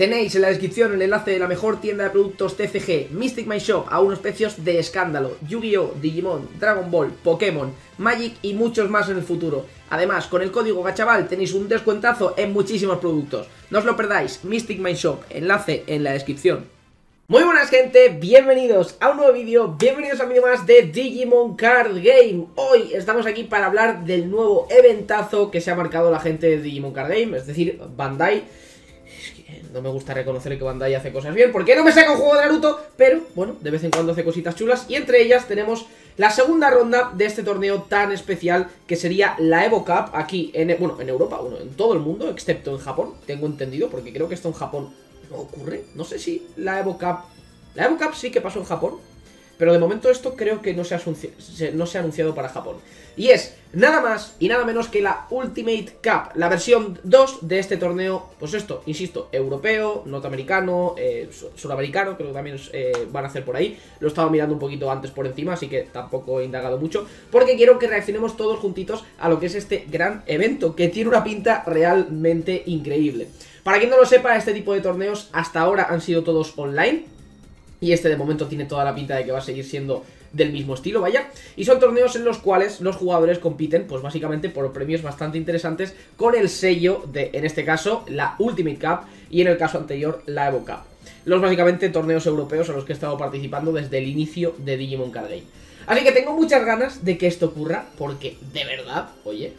Tenéis en la descripción el enlace de la mejor tienda de productos TCG, mysticmine.shop, a unos precios de escándalo, Yu-Gi-Oh!, Digimon, Dragon Ball, Pokémon, Magic y muchos más en el futuro. Además, con el código Gachaval tenéis un descuentazo en muchísimos productos. No os lo perdáis, mysticmine.shop, enlace en la descripción. Muy buenas, gente, bienvenidos a un nuevo vídeo, bienvenidos a un vídeo más de Digimon Card Game. Hoy estamos aquí para hablar del nuevo eventazo que se ha marcado la gente de Digimon Card Game, es decir, Bandai. Es que no me gusta reconocer que Bandai hace cosas bien, porque no me saca un juego de Naruto, pero bueno, de vez en cuando hace cositas chulas. Y entre ellas tenemos la segunda ronda de este torneo tan especial, que sería la Evo Cup, aquí, en Europa, bueno, en todo el mundo, excepto en Japón, tengo entendido, porque creo que esto en Japón no ocurre, no sé si la Evo Cup sí que pasó en Japón, pero de momento esto creo que no se ha anunciado para Japón. Y es nada más y nada menos que la Ultimate Cup, la versión 2 de este torneo, pues esto, insisto, europeo, norteamericano, suramericano, creo que también van a hacer por ahí. Lo estaba mirando un poquito antes por encima, así que tampoco he indagado mucho, porque quiero que reaccionemos todos juntitos a lo que es este gran evento, que tiene una pinta realmente increíble. Para quien no lo sepa, este tipo de torneos hasta ahora han sido todos online, y este de momento tiene toda la pinta de que va a seguir siendo del mismo estilo, vaya. Y son torneos en los cuales los jugadores compiten, pues básicamente por premios bastante interesantes, con el sello de, en este caso, la Ultimate Cup, y en el caso anterior, la Evo Cup. Los básicamente torneos europeos a los que he estado participando desde el inicio de Digimon Card Game. Así que tengo muchas ganas de que esto ocurra, porque de verdad, oye,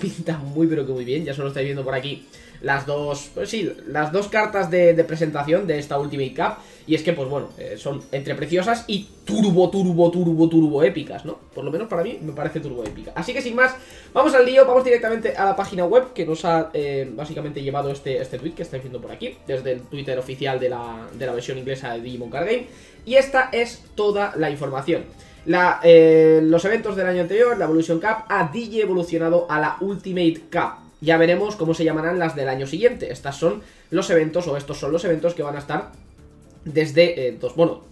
pinta muy pero que muy bien. Ya solo estáis viendo por aquí las dos, pues sí, las dos cartas de presentación de esta Ultimate Cup. Y es que, pues bueno, son entre preciosas y turbo épicas, ¿no? Por lo menos para mí me parece turbo épica. Así que sin más, vamos al lío, vamos directamente a la página web que nos ha básicamente llevado este tweet que estáis viendo por aquí, desde el Twitter oficial de la versión inglesa de Digimon Card Game. Y esta es toda la información. Los eventos del año anterior, la Evolution Cup, ha digievolucionado a la Ultimate Cup. Ya veremos cómo se llamarán las del año siguiente. Estos son los eventos que van a estar desde,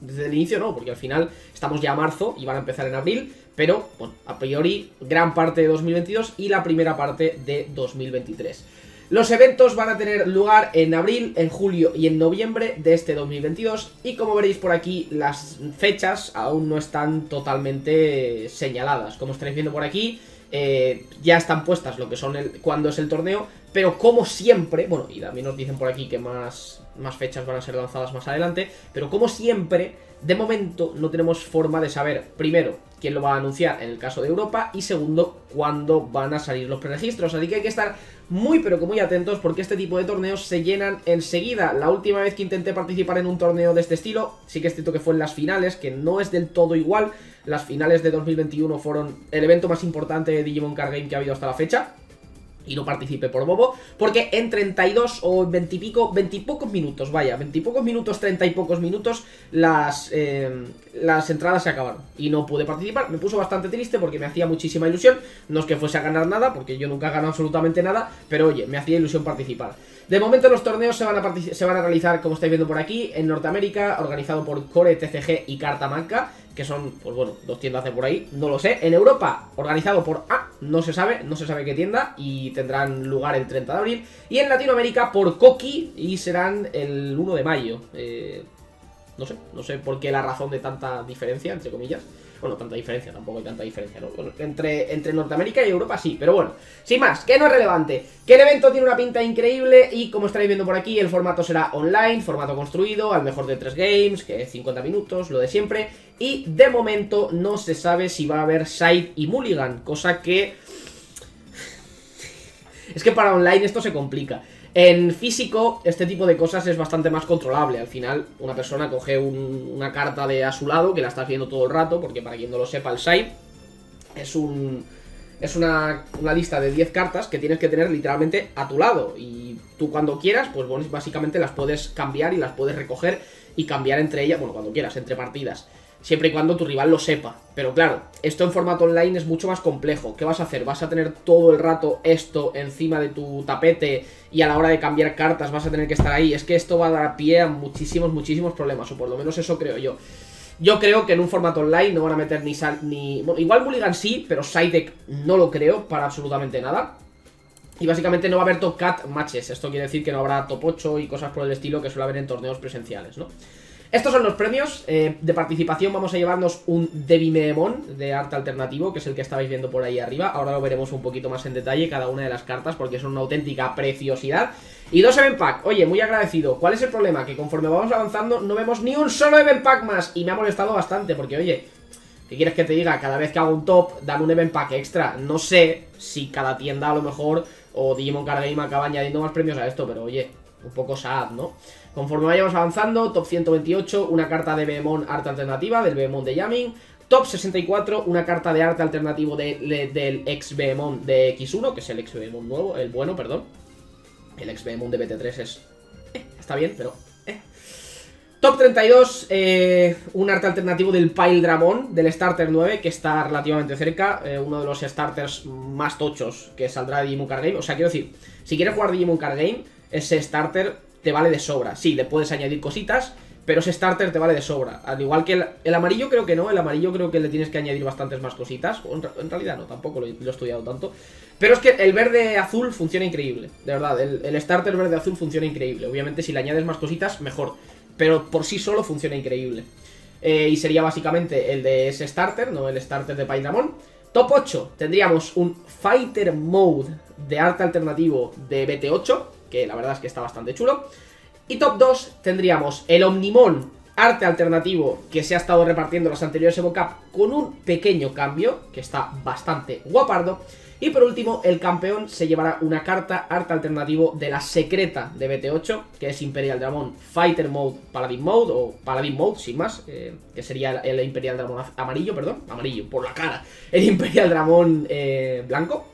desde el inicio no, porque al final estamos ya a marzo y van a empezar en abril. Pero, bueno, a priori, gran parte de 2022 y la primera parte de 2023. Los eventos van a tener lugar en abril, en julio y en noviembre de este 2022. Y como veréis por aquí, las fechas aún no están totalmente señaladas. Como estaréis viendo por aquí, ya están puestas lo que son cuándo es el torneo, pero como siempre, bueno, y también nos dicen por aquí que más fechas van a ser lanzadas más adelante, pero como siempre, de momento no tenemos forma de saber, primero, quién lo va a anunciar en el caso de Europa, y segundo, cuándo van a salir los preregistros. Así que hay que estar muy pero que muy atentos, porque este tipo de torneos se llenan enseguida. La última vez que intenté participar en un torneo de este estilo, sí que es cierto que fue en las finales, que no es del todo igual. Las finales de 2021 fueron el evento más importante de Digimon Card Game que ha habido hasta la fecha. Y no participé por bobo, porque en 32 o 20 y pico, 20 y pocos minutos, vaya, 20 y pocos minutos, 30 y pocos minutos, las entradas se acabaron. Y no pude participar, me puso bastante triste porque me hacía muchísima ilusión. No es que fuese a ganar nada, porque yo nunca he ganado absolutamente nada, pero oye, me hacía ilusión participar. De momento los torneos se van a realizar, como estáis viendo por aquí, en Norteamérica, organizado por Core, TCG y Carta Manca, que son, pues bueno, dos tiendas de por ahí, no lo sé. En Europa, organizado por no se sabe qué tienda, y tendrán lugar el 30 de abril. Y en Latinoamérica, por Coqui, y serán el 1 de mayo. No sé por qué la razón de tanta diferencia, entre comillas. Bueno, tanta diferencia, tampoco hay tanta diferencia, ¿no? Bueno, entre Norteamérica y Europa sí, pero bueno, sin más, que no es relevante. Que el evento tiene una pinta increíble y, como estaréis viendo por aquí, el formato será online, formato construido, al mejor de 3 games, que 50 minutos, lo de siempre. Y de momento no se sabe si va a haber side y mulligan, cosa que... es que para online esto se complica. En físico, este tipo de cosas es bastante más controlable. Al final, una persona coge una carta de a su lado, que la está haciendo todo el rato, porque para quien no lo sepa, el side es una lista de 10 cartas que tienes que tener literalmente a tu lado. Y tú, cuando quieras, pues bueno, básicamente las puedes cambiar y las puedes recoger y cambiar entre ellas, bueno, cuando quieras, entre partidas. Siempre y cuando tu rival lo sepa. Pero claro, esto en formato online es mucho más complejo. ¿Qué vas a hacer? ¿Vas a tener todo el rato esto encima de tu tapete? Y a la hora de cambiar cartas vas a tener que estar ahí. Es que esto va a dar pie a muchísimos problemas. O por lo menos eso creo yo. Yo creo que en un formato online no van a meter ni... bueno, igual mulligan sí, pero side deck no lo creo para absolutamente nada. Y básicamente no va a haber top cat matches. Esto quiere decir que no habrá top 8 y cosas por el estilo que suele haber en torneos presenciales, ¿no? Estos son los premios. De participación vamos a llevarnos un Demi-Behemon de arte alternativo, que es el que estabais viendo por ahí arriba. Ahora lo veremos un poquito más en detalle cada una de las cartas, porque son una auténtica preciosidad. Y dos event pack. Oye, muy agradecido. ¿Cuál es el problema? Que conforme vamos avanzando no vemos ni un solo event pack más. Y me ha molestado bastante, porque oye, ¿qué quieres que te diga? Cada vez que hago un top, dan un event pack extra. No sé si cada tienda a lo mejor o Digimon Card Game acaba añadiendo más premios a esto, pero oye, un poco sad, ¿no? Conforme vayamos avanzando, top 128, una carta de Behemon arte alternativa, del Behemon de Yamin. Top 64, una carta de arte alternativo del Ex-Behemon de X1, que es el Ex-Behemon nuevo, el bueno, perdón. El Ex-Behemon de BT3 es... está bien, pero... Top 32, un arte alternativo del Paildramon, del Starter 9, que está relativamente cerca, uno de los starters más tochos que saldrá de Digimon Card Game. O sea, quiero decir, si quieres jugar Digimon Card Game, ese starter te vale de sobra. Sí, le puedes añadir cositas, pero ese starter te vale de sobra. Al igual que el amarillo creo que no, el amarillo creo que le tienes que añadir bastantes más cositas. En realidad no, tampoco lo he estudiado tanto. Pero es que el verde-azul funciona increíble, de verdad, el starter verde-azul funciona increíble. Obviamente si le añades más cositas, mejor. Pero por sí solo funciona increíble. Y sería básicamente el de ese starter, no el starter de Paildramon. Top 8 tendríamos un Fighter Mode de arte alternativo de BT8, que la verdad es que está bastante chulo. Y top 2 tendríamos el Omnimon arte alternativo que se ha estado repartiendo en las anteriores Evo Cup con un pequeño cambio, que está bastante guapardo. Y por último, el campeón se llevará una carta arte alternativo de la secreta de BT8, que es Imperialdramon Fighter Mode Paladin Mode, o Paladin Mode sin más, que sería el Imperialdramon amarillo, perdón, amarillo, por la cara, el Imperialdramon blanco.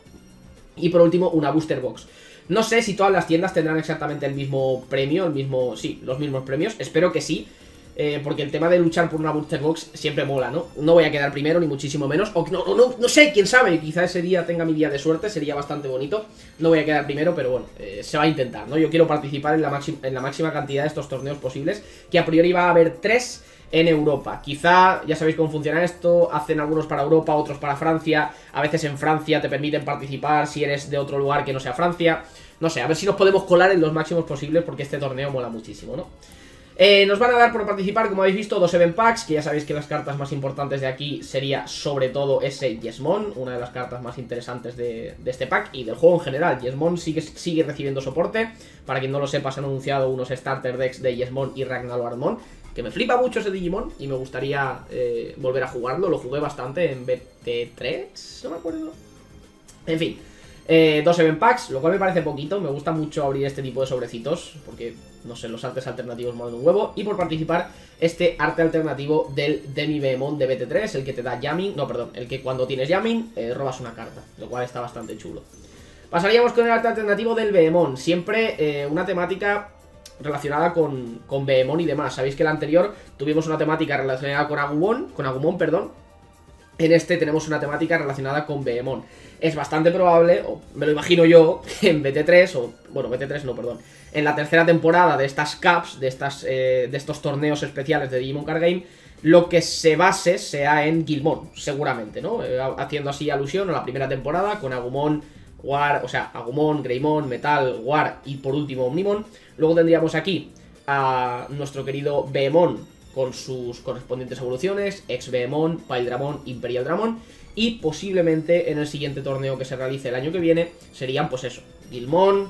Y por último, una Booster Box. No sé si todas las tiendas tendrán exactamente el mismo premio, sí, los mismos premios, espero que sí. Porque el tema de luchar por una Booster Box siempre mola, ¿no? No voy a quedar primero, ni muchísimo menos. O no sé, quién sabe, quizá ese día tenga mi día de suerte, sería bastante bonito. No voy a quedar primero, pero bueno, se va a intentar, ¿no? Yo quiero participar en la máxima cantidad de estos torneos posibles, que a priori va a haber 3 en Europa. Quizá, ya sabéis cómo funciona esto, hacen algunos para Europa, otros para Francia. A veces en Francia te permiten participar si eres de otro lugar que no sea Francia. No sé, a ver si nos podemos colar en los máximos posibles, porque este torneo mola muchísimo, ¿no? Nos van a dar por participar, como habéis visto, 2 event packs, que ya sabéis que las cartas más importantes de aquí sería sobre todo ese Yesmon, una de las cartas más interesantes de este pack y del juego en general. Yesmon sigue recibiendo soporte, para quien no lo sepa se han anunciado unos starter decks de Yesmon y Armon, que me flipa mucho ese Digimon y me gustaría volver a jugarlo, lo jugué bastante en BT3, no me acuerdo. En fin, 2 event packs, lo cual me parece poquito, me gusta mucho abrir este tipo de sobrecitos, porque... no sé, los artes alternativos molan un huevo. Y por participar, este arte alternativo del Demi-Behemon de BT3, el que te da Yamin, no, perdón, el que cuando tienes Yamin robas una carta, lo cual está bastante chulo. Pasaríamos con el arte alternativo del Behemon, siempre una temática relacionada con Behemon y demás. Sabéis que el anterior tuvimos una temática relacionada con Agumon, perdón. En este tenemos una temática relacionada con Behemon. Es bastante probable, o me lo imagino yo, que en BT3, o bueno, BT3 no, perdón, en la tercera temporada de estas cups, de estos torneos especiales de Digimon Card Game, lo que se base sea en Guilmon, seguramente, ¿no? Haciendo así alusión a la primera temporada con Agumon, Agumon, Greymon, Metal, War y por último Omnimon. Luego tendríamos aquí a nuestro querido Behemon, con sus correspondientes evoluciones, Ex-Behemon, Paildramon, Imperialdramon. Y posiblemente en el siguiente torneo que se realice el año que viene serían pues eso, Guilmon,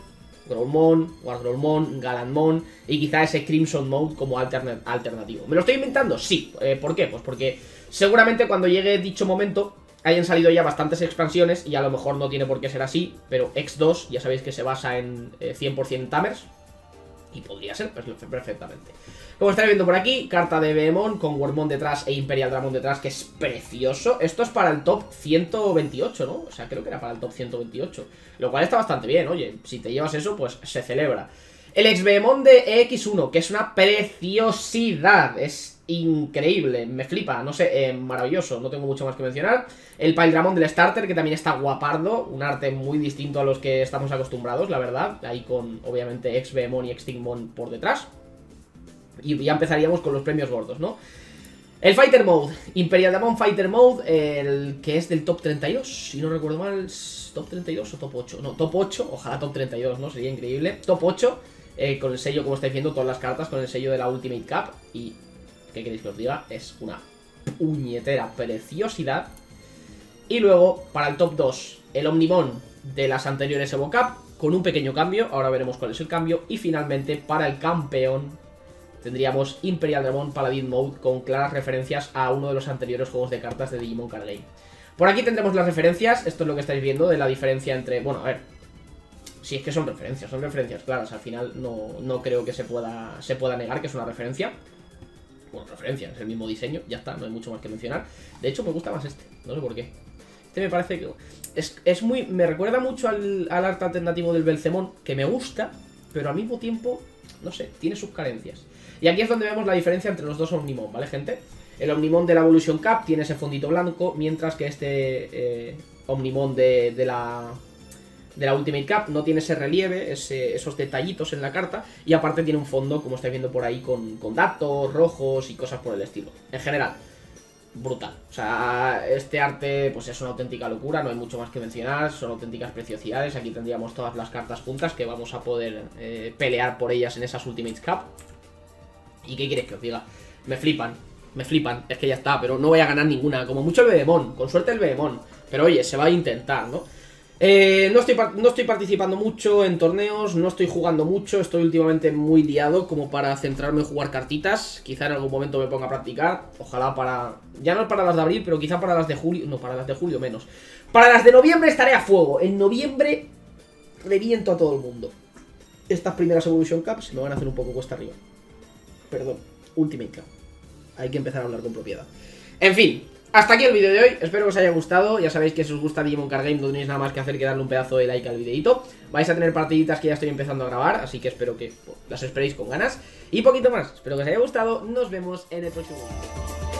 Growlmon, Wargrowlmon, Gallantmon y quizá ese Crimson Mode como alternativo. ¿Me lo estoy inventando? Sí. ¿Por qué? Pues porque seguramente cuando llegue dicho momento hayan salido ya bastantes expansiones y a lo mejor no tiene por qué ser así, pero X2 ya sabéis que se basa en 100% Tamers. Y podría ser perfectamente. Como estáis viendo por aquí, carta de Behemon con Wormmon detrás e Imperialdramon detrás, que es precioso. Esto es para el top 128, ¿no? O sea, creo que era para el top 128. Lo cual está bastante bien, oye. Si te llevas eso, pues se celebra. El Ex-Behemon de EX1, que es una preciosidad. Es increíble, me flipa, no sé, maravilloso, no tengo mucho más que mencionar. El Paildramon del Starter, que también está guapardo, un arte muy distinto a los que estamos acostumbrados, la verdad. Ahí con, obviamente, Ex-Behemon y Extingmon por detrás. Y ya empezaríamos con los premios gordos, ¿no? El Fighter Mode, Imperialdramon Fighter Mode, el que es del top 32, si no recuerdo mal, top 32 o top 8, no, top 8, ojalá top 32, ¿no? Sería increíble, top 8, con el sello, como estáis viendo, todas las cartas con el sello de la Ultimate Cup, y, ¿qué queréis que os diga? Es una puñetera preciosidad. Y luego, para el top 2, el Omnimon de las anteriores Evo Cup, con un pequeño cambio, ahora veremos cuál es el cambio, y finalmente, para el campeón, tendríamos Imperialdramon Paladin Mode con claras referencias a uno de los anteriores juegos de cartas de Digimon Card Game. Por aquí tendremos las referencias, esto es lo que estáis viendo de la diferencia entre... Bueno, a ver, si es que son referencias claras, al final no creo que se pueda negar que es una referencia. Bueno, referencia, es el mismo diseño, ya está, no hay mucho más que mencionar. De hecho, me gusta más este, no sé por qué. Este me parece que... Es muy... Me recuerda mucho al arte alternativo del Belzeemon, que me gusta, pero al mismo tiempo, no sé, tiene sus carencias. Y aquí es donde vemos la diferencia entre los dos Omnimon, ¿vale, gente? El Omnimon de la Evolution Cup tiene ese fondito blanco, mientras que este Omnimon de la Ultimate Cup no tiene ese relieve, esos detallitos en la carta, y aparte tiene un fondo, como estáis viendo por ahí, con datos rojos y cosas por el estilo. En general, brutal. O sea, este arte pues es una auténtica locura, no hay mucho más que mencionar, son auténticas preciosidades. Aquí tendríamos todas las cartas juntas que vamos a poder pelear por ellas en esas Ultimate Cup. ¿Y qué quieres que os diga? Me flipan, es que ya está, pero no voy a ganar ninguna. Como mucho el Behemoth, con suerte el Behemoth. Pero oye, se va a intentar, ¿no? No estoy participando mucho en torneos, no estoy jugando mucho, estoy últimamente muy liado como para centrarme en jugar cartitas. Quizá en algún momento me ponga a practicar, ojalá para... Ya no para las de abril, pero quizá para las de julio, no, para las de julio menos. Para las de noviembre estaré a fuego, en noviembre reviento a todo el mundo. Estas primeras Evolution Cup se me van a hacer un poco cuesta arriba. Perdón, Ultimate Cup. Hay que empezar a hablar con propiedad. En fin, hasta aquí el vídeo de hoy. Espero que os haya gustado. Ya sabéis que si os gusta Digimon Card Game no tenéis nada más que hacer que darle un pedazo de like al videito. Vais a tener partiditas que ya estoy empezando a grabar, así que espero que las esperéis con ganas. Y poquito más. Espero que os haya gustado. Nos vemos en el próximo vídeo.